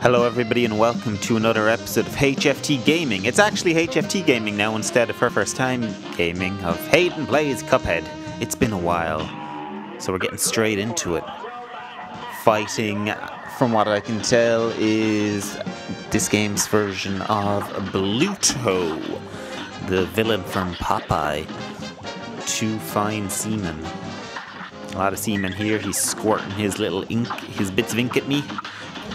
Hello everybody and welcome to another episode of HFT Gaming. It's actually HFT Gaming now instead of her first time gaming of Hayden Plays Cuphead. It's been a while, so we're getting straight into it. Fighting, from what I can tell, is this game's version of Bluto, the villain from Popeye. Two fine seamen. A lot of seamen here. He's squirting his little ink, his bits of ink at me.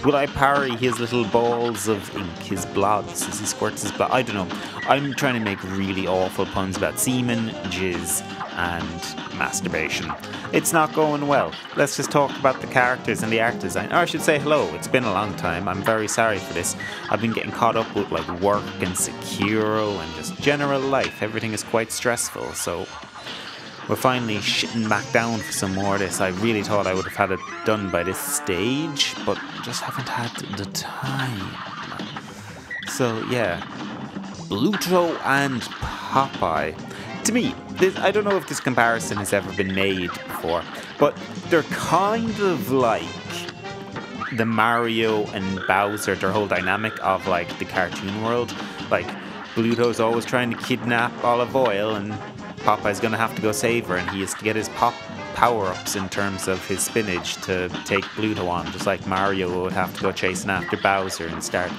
Will I parry his little balls of ink, his blobs, as he squirts his blob? I don't know. I'm trying to make really awful puns about semen, jizz, and masturbation. It's not going well. Let's just talk about the characters and the art design. Or I should say hello. It's been a long time. I'm very sorry for this. I've been getting caught up with like work and Sekiro and just general life. Everything is quite stressful, so we're finally shitting back down for some more of this. I really thought I would have had it done by this stage, but just haven't had the time. So yeah, Bluto and Popeye. To me, I don't know if this comparison has ever been made before, but they're kind of like the Mario and Bowser, their whole dynamic of like the cartoon world. Like Bluto's always trying to kidnap Olive Oil and Popeye's going to have to go save her, and he has to get his power-ups in terms of his spinach to take Bluto on, just like Mario would have to go chasing after Bowser and start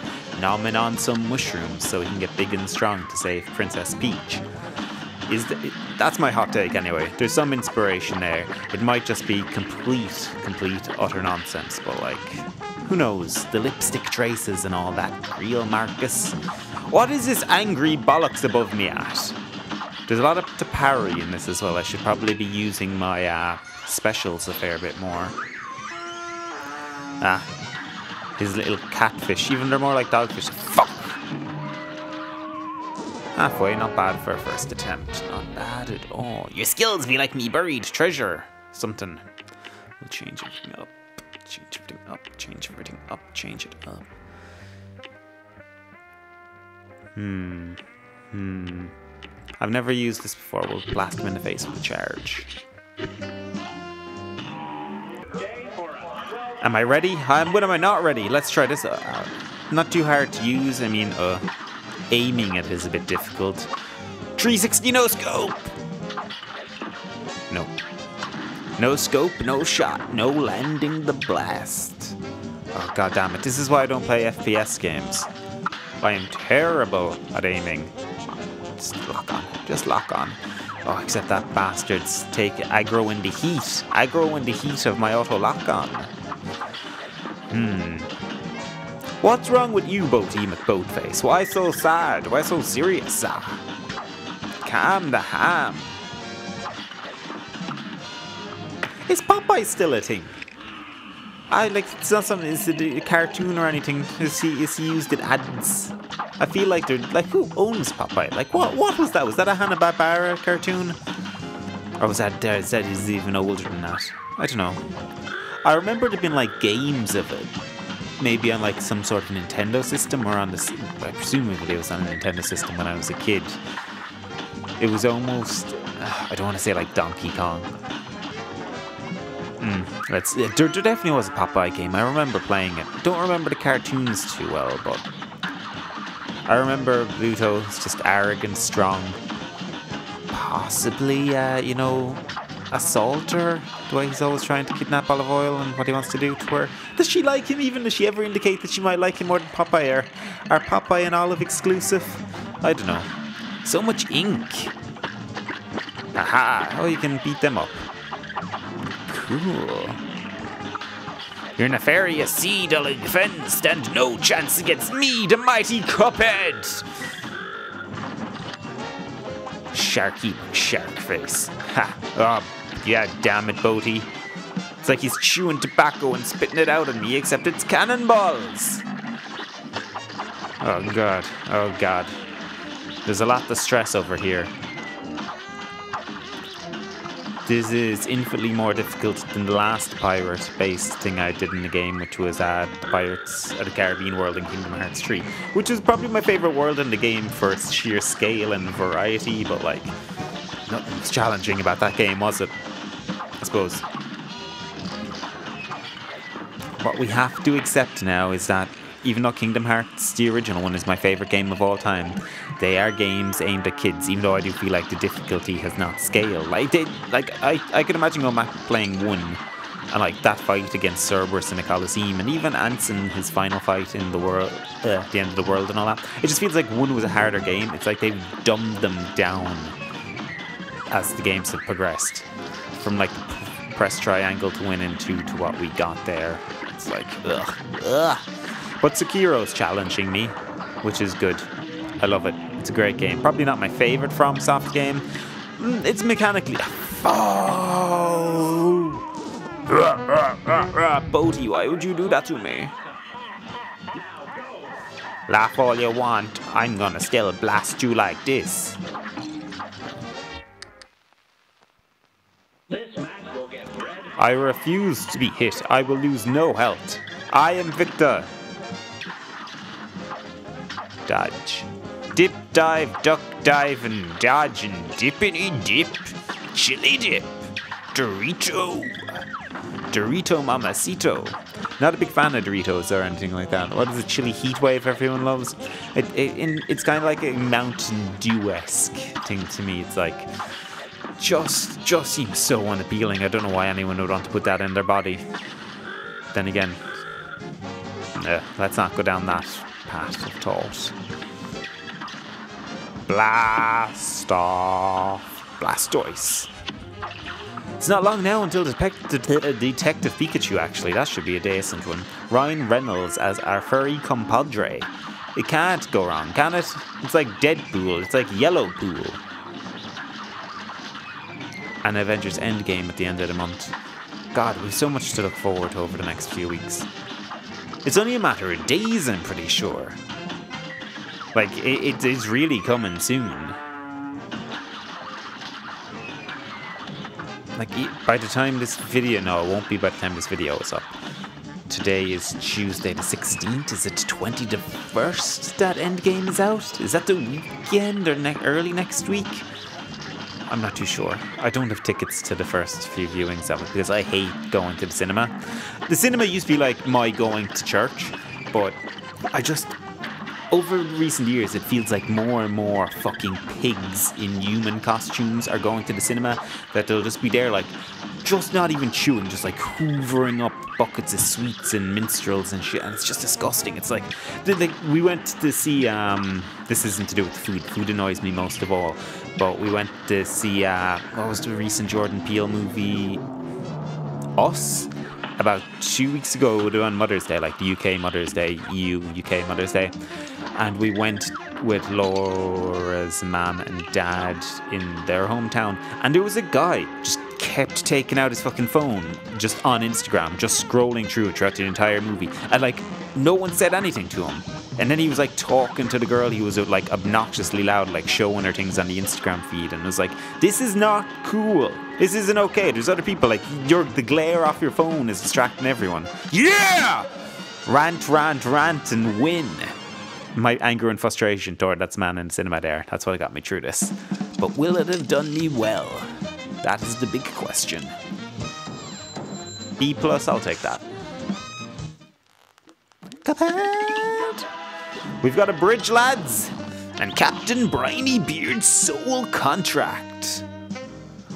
nomming on some mushrooms so he can get big and strong to save Princess Peach. That's my hot take anyway. There's some inspiration there. It might just be complete, utter nonsense, but like, who knows? The lipstick traces and all that. Real Marcus. What is this angry bollocks above me at? There's a lot of to parry in this as well. I should probably be using my specials a fair bit more. Ah, his little catfish. Even they're more like dogfish. Fuck! Halfway, not bad for a first attempt. Not bad at all. Your skills be like me buried treasure. Something. We'll change everything up. Change everything up. Change everything up. Change it up. I've never used this before. We'll blast him in the face with a charge. Am I ready? When am I not ready? Let's try this. Not too hard to use. I mean, aiming it is a bit difficult. 360 no scope! No. No scope, no shot, no landing the blast. Oh, god damn it. This is why I don't play FPS games. I am terrible at aiming. Just lock on. Just lock on. Oh, except that bastard's take aggro in the heat. Aggro in the heat of my auto lock on. What's wrong with you, Boaty McBoatface? Why so sad? Why so serious? Calm the ham. Is Popeye still a thing? I like it's not something. Is it a cartoon or anything? Is he used in ads? I feel like they're like, who owns Popeye? Like what was that? Was that a Hanna-Barbera cartoon? Or was that is even older than that? I don't know. I remember there being like games of it. Maybe on like some sort of Nintendo system, or on the, I presumably it was on a Nintendo system when I was a kid. It was almost, I don't want to say like Donkey Kong. There definitely was a Popeye game. I remember playing it. Don't remember the cartoons too well, but I remember Bluto's just arrogant, strong, possibly, you know, assaulter. The way he's always trying to kidnap Olive Oil and what he wants to do to her. Does she like him even? Does she ever indicate that she might like him more than Popeye? Or are Popeye and Olive exclusive? I don't know. So much ink. Aha! Oh, you can beat them up. Cool. Your nefarious sea-dulling fence stand no chance against me, the mighty Cuphead! Sharky Sharkface. Ha! Oh, yeah, damn it, Boaty. It's like he's chewing tobacco and spitting it out on me, except it's cannonballs! Oh, God. Oh, God. There's a lot to stress over here. This is infinitely more difficult than the last pirate-based thing I did in the game, which was the Pirates of the Caribbean world in Kingdom Hearts 3, which is probably my favourite world in the game for its sheer scale and variety, but like, nothing was challenging about that game, was it? I suppose. What we have to accept now is that Even though Kingdom Hearts, the original one, is my favourite game of all time, they are games aimed at kids, even though I do feel like the difficulty has not scaled. Like, I could imagine going back playing 1, and like that fight against Cerberus in the Colosseum, and even Ansem, his final fight in the world, the end of the world and all that. It just feels like 1 was a harder game. It's like they've dumbed them down as the games have progressed. From like the press triangle to win in 2 to what we got there. It's like, ugh, ugh. But Sekiro's challenging me, which is good. I love it. It's a great game. Probably not my favourite FromSoft game. It's mechanically... Oh! Bodhi, why would you do that to me? Laugh all you want. I'm gonna still blast you like this. I refuse to be hit. I will lose no health. I am Victor. Dodge. Dip, dive, duck, dive, and dodge, and dippity dip. Chili dip. Dorito. Dorito Mamacito. Not a big fan of Doritos or anything like that. What is a chili heat wave everyone loves? It's kind of like a Mountain Dew-esque thing to me. It's like... Just seems so unappealing. I don't know why anyone would want to put that in their body. Then again, let's not go down that path of thought. Blast off, Blastoise. It's not long now until Detective Pikachu, actually. That should be a decent one. Ryan Reynolds as our furry compadre. It can't go wrong, can it? It's like Deadpool. It's like Yellowpool. And Avengers Endgame at the end of the month. God, we've so much to look forward to over the next few weeks. It's only a matter of days, I'm pretty sure. Like, it's really coming soon. Like, by the time this video... No, it won't be by the time this video is up. Today is Tuesday the 16th. Is it the 21st that Endgame is out? Is that the weekend or early next week? I'm not too sure. I don't have tickets to the first few viewings of it because I hate going to the cinema. The cinema used to be like my going to church, but I just... Over recent years, it feels like more and more fucking pigs in human costumes are going to the cinema, that they'll just be there like, just not even chewing, just like hoovering up buckets of sweets and minstrels and shit, and it's just disgusting. It's like, we went to see, this isn't to do with food, food annoys me most of all, but we went to see, what was the recent Jordan Peele movie, Us? About 2 weeks ago on Mother's Day, like the UK Mother's Day, UK Mother's Day, and we went with Laura's mum and dad in their hometown, and there was a guy just kept taking out his fucking phone, just on Instagram, just scrolling throughout the entire movie, and like no one said anything to him, and then he was like talking to the girl, he was like obnoxiously loud, like showing her things on the Instagram feed, and was like, this is not cool. This isn't okay. There's other people. Like, the glare off your phone is distracting everyone. Yeah! Rant, rant, rant, and win. My anger and frustration toward that man in the cinema there. That's what got me through this. But will it have done me well? That is the big question. B+, I'll take that. Cuphead! We've got a bridge, lads. And Captain Briny Beard's soul contract.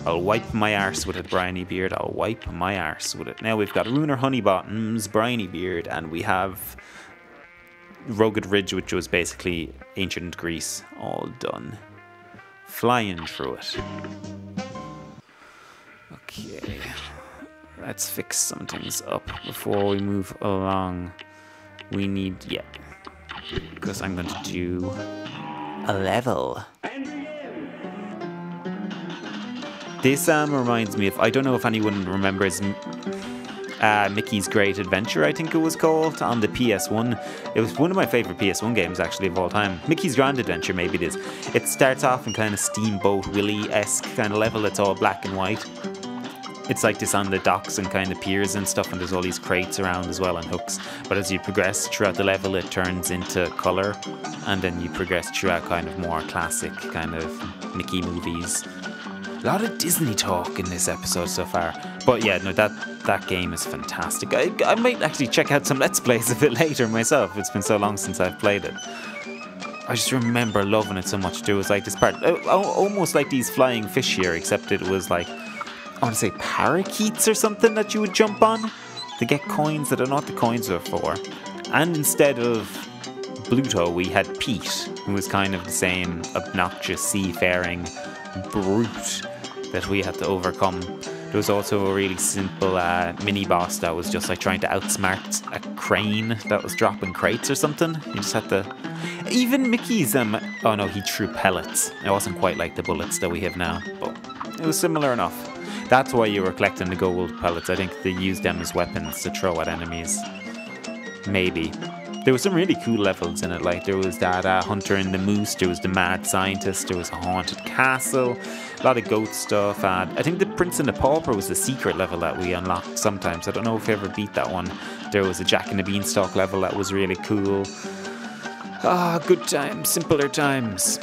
I'll wipe my arse with it, Briny Beard. I'll wipe my arse with it. Now we've got Runner Honeybottoms, Briny Beard, and we have Rugged Ridge, which was basically ancient Greece. All done. Flying through it. Okay. Let's fix some things up before we move along. We need... Yeah. Because I'm going to do a level. This reminds me of, I don't know if anyone remembers Mickey's Great Adventure, I think it was called, on the PS1. It was one of my favourite PS1 games, actually, of all time. Mickey's Grand Adventure, maybe it is. It starts off in kind of Steamboat Willie-esque kind of level. It's all black and white. It's like this on the docks and kind of piers and stuff, and there's all these crates around as well and hooks. But as you progress throughout the level, it turns into colour, and then you progress throughout kind of more classic kind of Mickey movies. A lot of Disney talk in this episode so far. But yeah, no, that game is fantastic. I might actually check out some Let's Plays of it later myself. It's been so long since I've played it. I just remember loving it so much too. It was like this part, almost like these flying fish here, except it was like, I want to say parakeets or something that you would jump on to get coins that I don't know what the coins are for. And instead of Bluto, we had Pete, who was kind of the same obnoxious, seafaring brute that we had to overcome. There was also a really simple mini-boss that was just like trying to outsmart a crane that was dropping crates or something. You just had to... Even Mickey's... oh no, he threw pellets. It wasn't quite like the bullets that we have now, but it was similar enough. That's why you were collecting the gold pellets. I think they used them as weapons to throw at enemies. Maybe. There were some really cool levels in it, like there was that hunter and the moose, there was the mad scientist, there was a haunted castle, a lot of goat stuff, and I think the prince and the pauper was the secret level that we unlocked sometimes. I don't know if I ever beat that one. There was a Jack and the Beanstalk level that was really cool. Ah, good times, simpler times.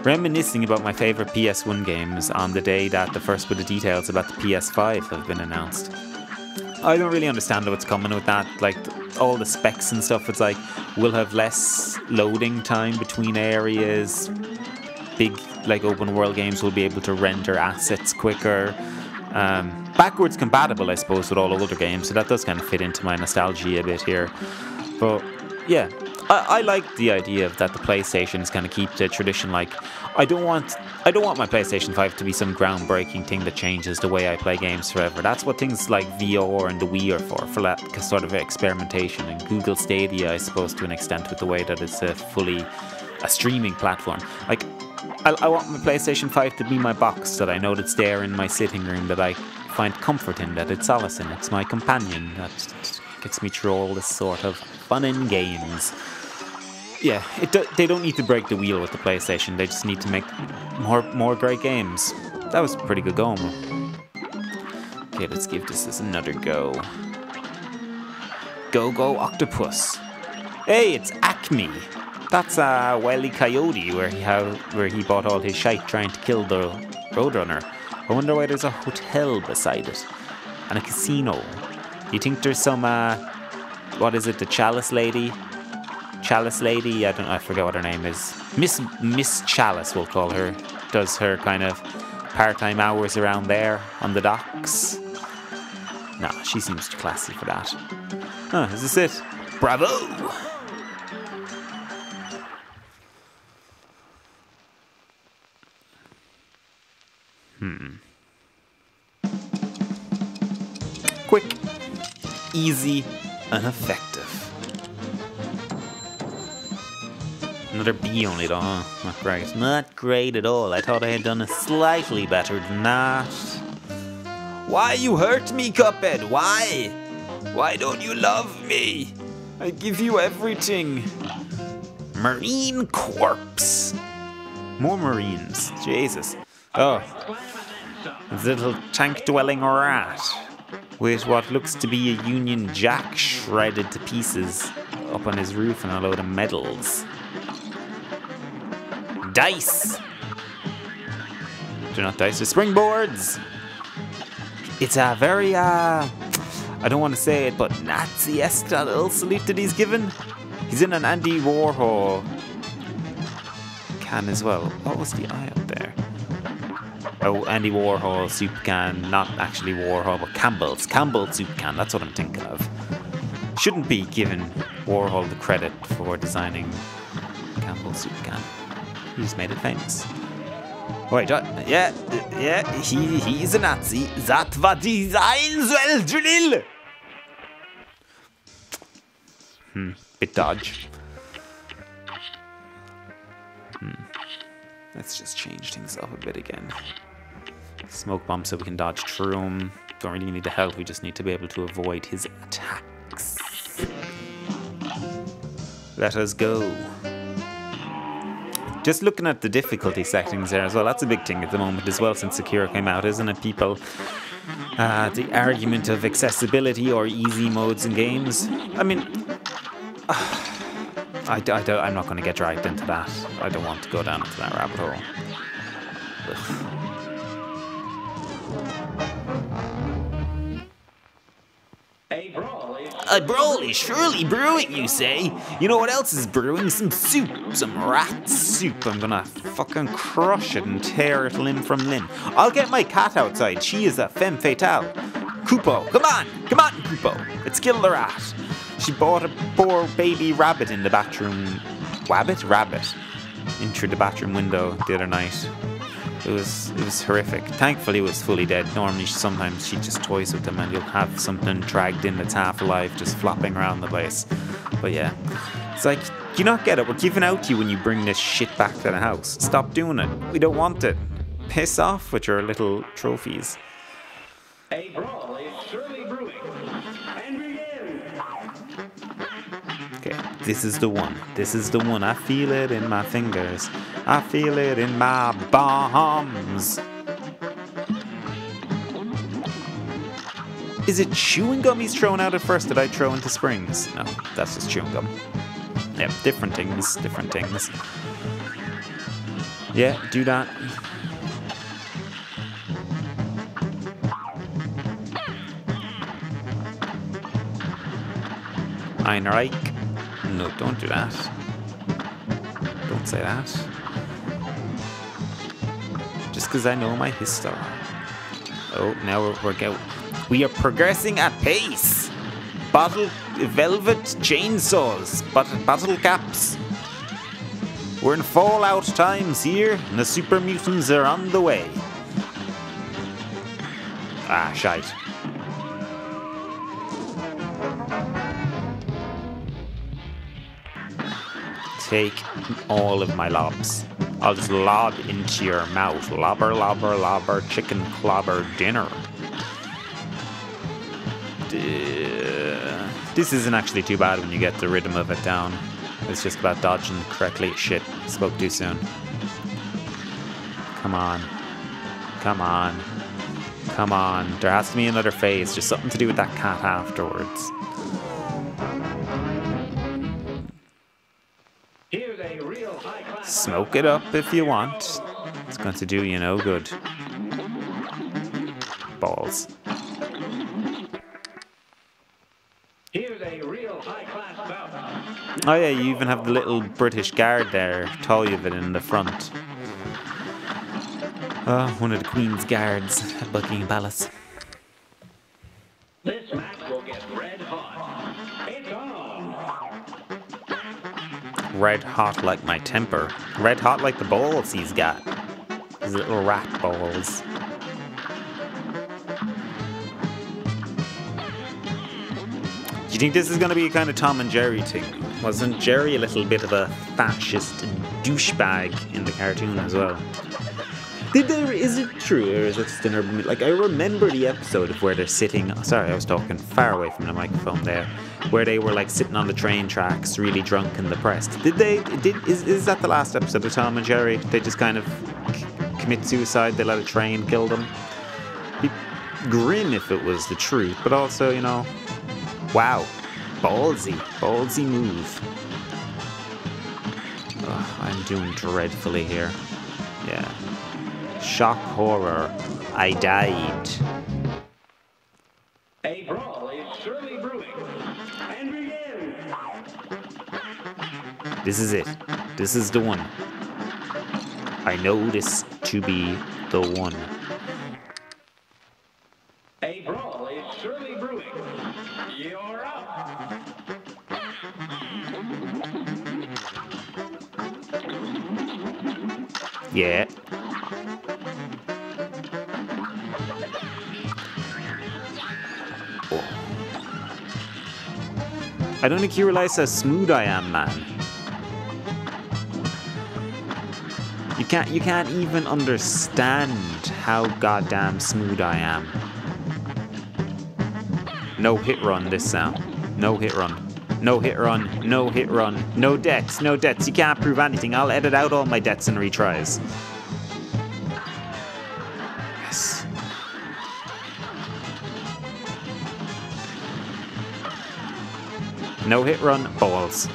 Reminiscing about my favourite PS1 games on the day that the first bit of details about the PS5 have been announced. I don't really understand what's coming with that, like all the specs and stuff. It's like, we'll have less loading time between areas, big like open world games will be able to render assets quicker, backwards compatible I suppose with all older games, so that does kind of fit into my nostalgia a bit here. But yeah, I like the idea of that the PlayStation is kind of keep the tradition, like I don't want my PlayStation 5 to be some groundbreaking thing that changes the way I play games forever. That's what things like VR and the Wii are for that sort of experimentation, and Google Stadia, I suppose, to an extent, with the way that it's fully a streaming platform. Like, I want my PlayStation 5 to be my box that I know that's there in my sitting room, that I find comfort in, that it's solace in, it's my companion, that gets me through all this sort of fun in games. Yeah, they don't need to break the wheel with the PlayStation. They just need to make more great games. That was pretty good going. Okay, let's give this another go. Go, go, octopus. Hey, it's Acme. That's Wile E. Coyote, where he bought all his shite trying to kill the Roadrunner. I wonder why there's a hotel beside it. And a casino. You think there's some, what is it, the Chalice lady? Chalice lady, I don't know, I forget what her name is. Miss Chalice, we'll call her. Does her kind of part-time hours around there on the docks. Nah, she seems too classy for that. Huh, is this it? Bravo! Quick, easy, and effective. Another B only though, huh? Not great. Not great at all. I thought I had done a slightly better than that. Why you hurt me, Cuphead? Why? Why don't you love me? I give you everything. Marine Corps. More Marines. Jesus. Oh. This little tank-dwelling rat. With what looks to be a Union Jack shredded to pieces up on his roof and a load of medals. Dice! They're not dice, they're springboards! It's a very, I don't want to say it, but Nazi-esque that little salute that he's given. He's in an Andy Warhol can as well. What was the eye up there? Oh, Andy Warhol soup can. Not actually Warhol, but Campbell's. Campbell's soup can, that's what I'm thinking of. Shouldn't be giving Warhol the credit for designing Campbell's soup can. He just made it famous. Wait, yeah, he's a Nazi. That was design well drill. Bit dodge. Let's just change things up a bit again. Smoke bomb so we can dodge through him. Don't really need the help, we just need to be able to avoid his attacks. Let us go. Just looking at the difficulty settings there as well, that's a big thing at the moment as well since Sekiro came out, isn't it, people? The argument of accessibility or easy modes in games. I mean, I'm not going to get dragged into that. I don't want to go down into that rabbit hole. Ugh. A brawl is surely brewing, you say? You know what else is brewing? Some soup, some rat soup. I'm gonna fucking crush it and tear it limb from limb. I'll get my cat outside. She is a femme fatale. Coupeau, come on, Coupeau. Let's kill the rat. She bought a poor baby rabbit in the bathroom. Wabbit? Rabbit. In through the bathroom window the other night. It was horrific. Thankfully it was fully dead. Normally sometimes she just toys with them and you'll have something dragged in that's half alive just flopping around the place. But yeah. It's like, do you not get it? We're giving out to you when you bring this shit back to the house. Stop doing it. We don't want it. Piss off with your little trophies. A brawl is surely brewing. And begin. Okay, this is the one. This is the one. I feel it in my fingers. I feel it in my bombs. Is it chewing gum he's thrown out at first? Did I throw into springs? No, that's just chewing gum. Yep, different things. Yeah, do that. Ein Reich. No, don't do that. Don't say that. Just because I know my history. Oh, now we're going. We are progressing at pace. Bottle velvet chainsaws, bottle caps. We're in Fallout times here, and the super mutants are on the way. Ah, shite. Take all of my lobs. I'll just lob into your mouth. Lobber, lobber, lobber, chicken clobber dinner. This isn't actually too bad when you get the rhythm of it down. It's just about dodging correctly. Shit, spoke too soon. Come on. There has to be another phase. Just something to do with that cat afterwards. Smoke it up if you want. It's going to do you no good. Balls. Here's a real high-class bout. Oh yeah, you even have the little British guard there, Tollivet in the front. Oh, one of the Queen's guards at Buckingham Palace. This match will get red hot. It's on. Red hot like my temper. Red hot like the balls he's got. His little rat balls. Do you think this is going to be a kind of Tom and Jerry thing? Wasn't Jerry a little bit of a fascist douchebag in the cartoon as well? Is it true, or is it just an urban myth? Like, I remember the episode of where they're sitting... Sorry, I was talking far away from the microphone there. Where they were, like, sitting on the train tracks, really drunk and depressed. Is that the last episode of Tom and Jerry? They just kind of commit suicide, they let a train kill them? It'd be grim if it was the truth, but also, you know... Wow, ballsy move. Ugh, I'm doing dreadfully here. Yeah. Shock horror. I died. A brawl is surely brewing. And begin. This is it. This is the one. I know this to be the one. A brawl is surely brewing. You're up. Yeah. Oh. I don't think you realize how smooth I am, man. You can't even understand how goddamn smooth I am. No hit run this sound. No hit run. No debts. You can't prove anything. I'll edit out all my debts and retries. Yes. No hit run. Balls.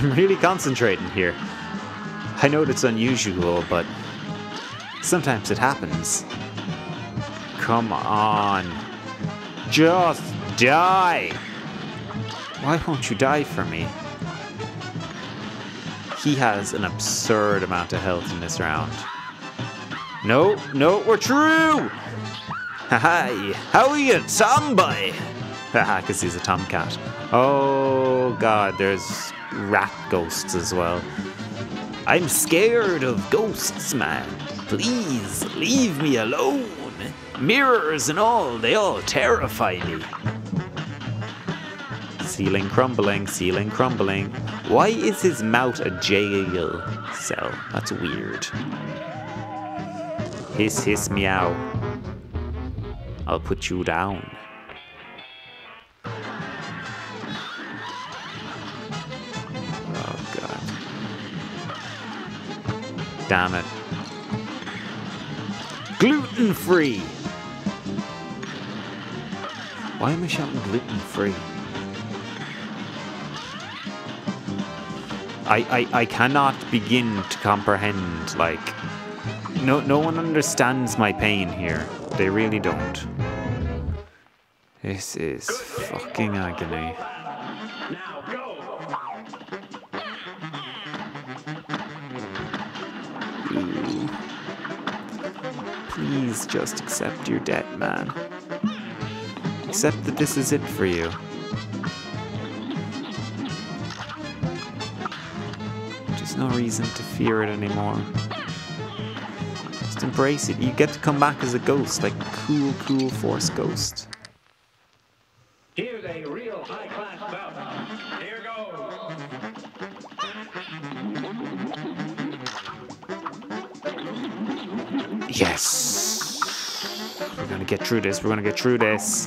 I'm really concentrating here. I know that's unusual, but sometimes it happens. Come on. Just die! Why won't you die for me? He has an absurd amount of health in this round. No, no, we're true! Hi, how are you, Tomboy? Haha, because he's a tomcat. Oh god, there's rat ghosts as well. I'm scared of ghosts, man. Please, leave me alone. Mirrors and all, they all terrify me. Ceiling crumbling, ceiling crumbling. Why is his mouth a jail cell? That's weird. Hiss, hiss, meow. I'll put you down. Damn it. Gluten free! Why am I shouting gluten free? I cannot begin to comprehend, like, no one understands my pain here. They really don't. This is fucking agony. Please just accept your debt, man. Accept that this is it for you. There's no reason to fear it anymore. Just embrace it. You get to come back as a ghost, like cool, cool force ghost. Here's a real high-class bout. Here goes. Yes! We're gonna get through this, we're gonna get through this.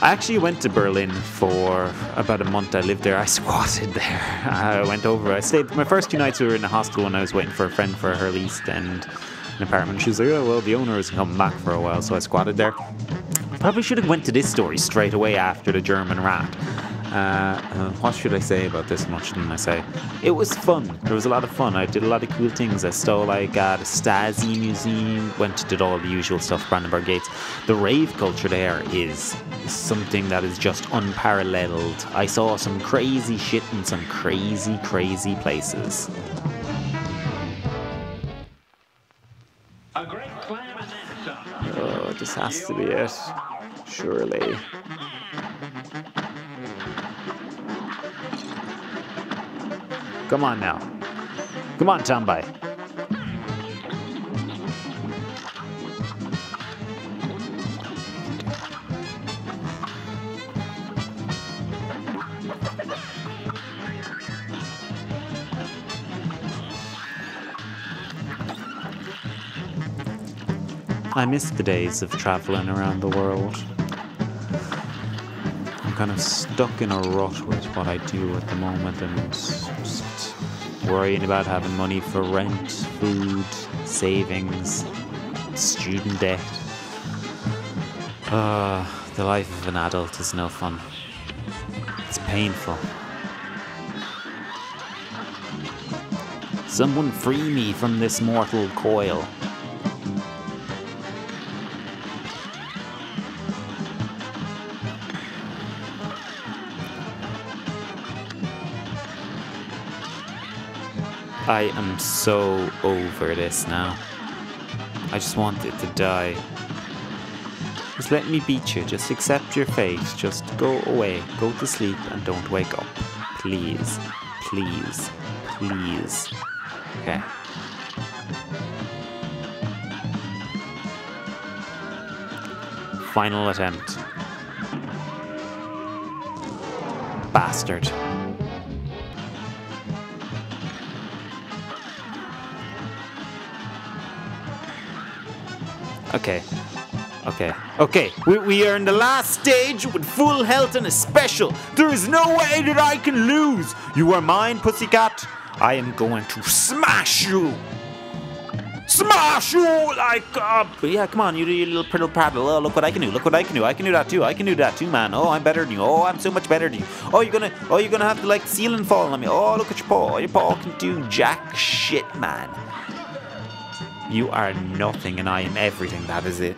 I actually went to Berlin for about a month. I lived there, I squatted there. I went over, I stayed, my first 2 nights we were in a hostel and I was waiting for a friend for her lease and an apartment. She was like, oh well, the owner has come back for a while, so I squatted there. Probably should have went to this story straight away after the German rat. What should I say about this much than I say? It was fun. There was a lot of fun. I did a lot of cool things. I stole, like, the Stasi Museum, did all the usual stuff, Brandenburg Gates. The rave culture there is something that is just unparalleled. I saw some crazy shit in some crazy, crazy places. Oh, this has to be it. Surely. Come on now. Come on, Tomboy. I miss the days of traveling around the world. I'm kind of stuck in a rut with what I do at the moment and worrying about having money for rent, food, savings, student debt. The life of an adult is no fun. It's painful. Someone free me from this mortal coil. I am so over this now. I just want it to die. Just let me beat you. Just accept your fate. Just go away. Go to sleep and don't wake up. Please. Please. Please. Okay. Final attempt. Bastard. Okay, okay, okay. We are in the last stage with full health and a special. There is no way that I can lose. You are mine, pussycat. I am going to smash you. Smash you like a... But yeah, come on, you little piddle paddle. Oh, look what I can do. Look what I can do. I can do that too. I can do that too, man. Oh, I'm better than you. Oh, I'm so much better than you. Oh, you're gonna have to like seal and fall on me. Oh, look at your paw. Your paw can do jack shit, man. You are nothing and I am everything. That is it.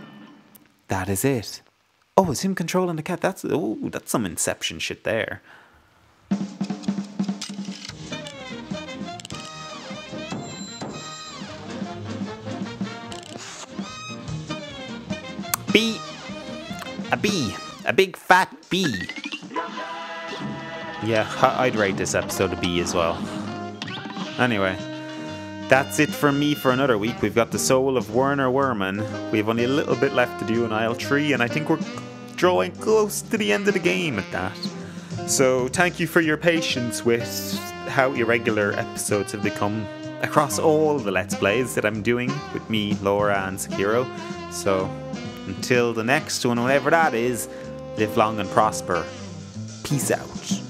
That is it. Oh, it's him controlling the cat. That's, oh, that's some Inception shit there. Bee. A bee. A big fat bee. Yeah, I'd rate this episode a B as well. Anyway, that's it for me for another week. We've got the soul of Werner Werman. We have only a little bit left to do in aisle 3, and I think we're drawing close to the end of the game at that. So thank you for your patience with how irregular episodes have become across all the Let's Plays that I'm doing with me, Laura, and Sekiro. So... until the next one, whenever that is, live long and prosper. Peace out.